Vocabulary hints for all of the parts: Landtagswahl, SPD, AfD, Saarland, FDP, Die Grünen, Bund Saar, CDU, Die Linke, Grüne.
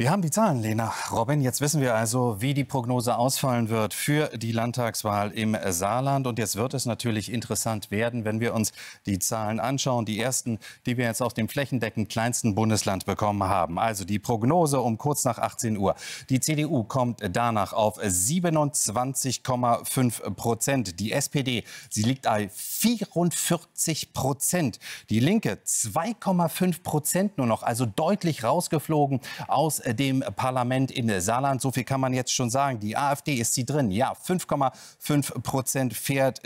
Wir haben die Zahlen, Lena. Robin, jetzt wissen wir also, wie die Prognose ausfallen wird für die Landtagswahl im Saarland. Und jetzt wird es natürlich interessant werden, wenn wir uns die Zahlen anschauen. Die ersten, die wir jetzt aus dem flächendeckend kleinsten Bundesland bekommen haben. Also die Prognose um kurz nach 18 Uhr. Die CDU kommt danach auf 27,5%. Die SPD, sie liegt bei 44%. Die Linke 2,5% nur noch, also deutlich rausgeflogen aus dem Parlament in Saarland. So viel kann man jetzt schon sagen. Die AfD, ist sie drin? Ja, 5,5% fährt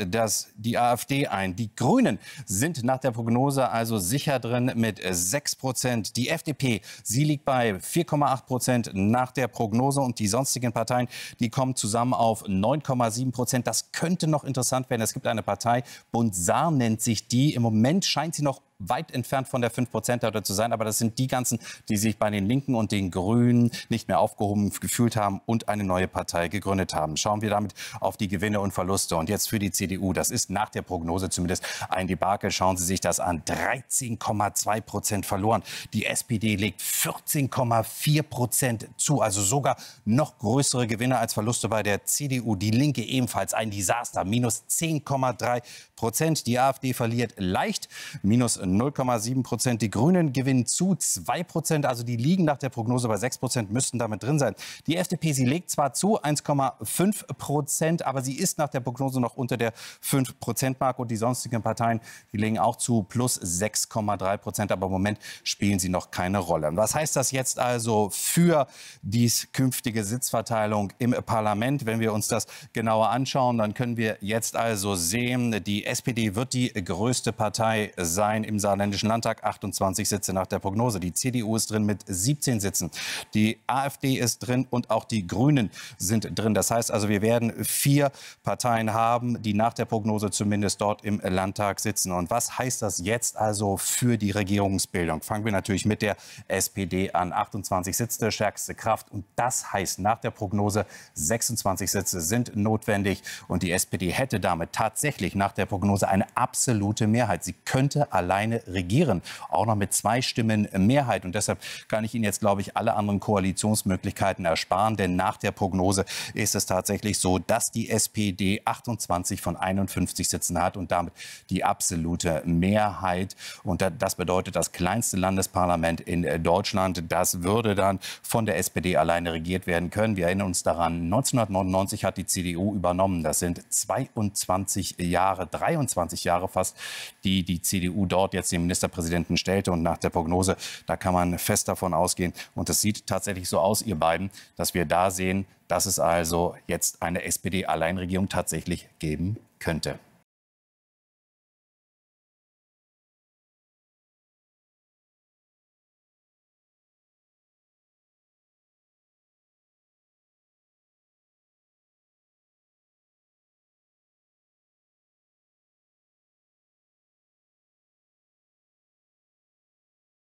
die AfD ein. Die Grünen sind nach der Prognose also sicher drin mit 6%. Die FDP, sie liegt bei 4,8% nach der Prognose. Und die sonstigen Parteien, die kommen zusammen auf 9,7%. Das könnte noch interessant werden. Es gibt eine Partei, Bund Saar nennt sich die. Im Moment scheint sie noch weit entfernt von der 5%-Hürde zu sein. Aber das sind die ganzen, die sich bei den Linken und den Grünen nicht mehr aufgehoben gefühlt haben und eine neue Partei gegründet haben. Schauen wir damit auf die Gewinne und Verluste. Und jetzt für die CDU, das ist nach der Prognose zumindest ein Debakel. Schauen Sie sich das an. 13,2% verloren. Die SPD legt 14,4% zu. Also sogar noch größere Gewinne als Verluste bei der CDU. Die Linke ebenfalls ein Desaster. Minus 10,3%. Die AfD verliert leicht. Minus 0,7%. Die Grünen gewinnen zu 2%. Also die liegen nach der Prognose bei 6%, müssten damit drin sein. Die FDP, sie legt zwar zu 1,5%, aber sie ist nach der Prognose noch unter der 5%-Marke. Und die sonstigen Parteien, die legen auch zu plus 6,3%. Aber im Moment spielen sie noch keine Rolle. Was heißt das jetzt also für die künftige Sitzverteilung im Parlament? Wenn wir uns das genauer anschauen, dann können wir jetzt also sehen, die SPD wird die größte Partei sein im Saarländischen Landtag. 28 Sitze nach der Prognose. Die CDU ist drin mit 17 Sitzen. Die AfD ist drin und auch die Grünen sind drin. Das heißt also, wir werden 4 Parteien haben, die nach der Prognose zumindest dort im Landtag sitzen. Und was heißt das jetzt also für die Regierungsbildung? Fangen wir natürlich mit der SPD an. 28 Sitze, stärkste Kraft. Und das heißt nach der Prognose, 26 Sitze sind notwendig. Und die SPD hätte damit tatsächlich nach der Prognose eine absolute Mehrheit. Sie könnte alleine regieren, auch noch mit 2 Stimmen Mehrheit. Und deshalb kann ich Ihnen jetzt, glaube ich, alle anderen Koalitionsmöglichkeiten ersparen. Denn nach der Prognose ist es tatsächlich so, dass die SPD 28 von 51 Sitzen hat und damit die absolute Mehrheit. Und das bedeutet, das kleinste Landesparlament in Deutschland, das würde dann von der SPD alleine regiert werden können. Wir erinnern uns daran, 1999 hat die CDU übernommen. Das sind 22 Jahre, 23 Jahre fast, die CDU dort jetzt den Ministerpräsidenten stellte. Und nach der Prognose, da kann man fest davon ausgehen, und das sieht tatsächlich so aus, ihr beiden, dass wir da sehen, dass es also jetzt eine SPD-Alleinregierung tatsächlich geben könnte.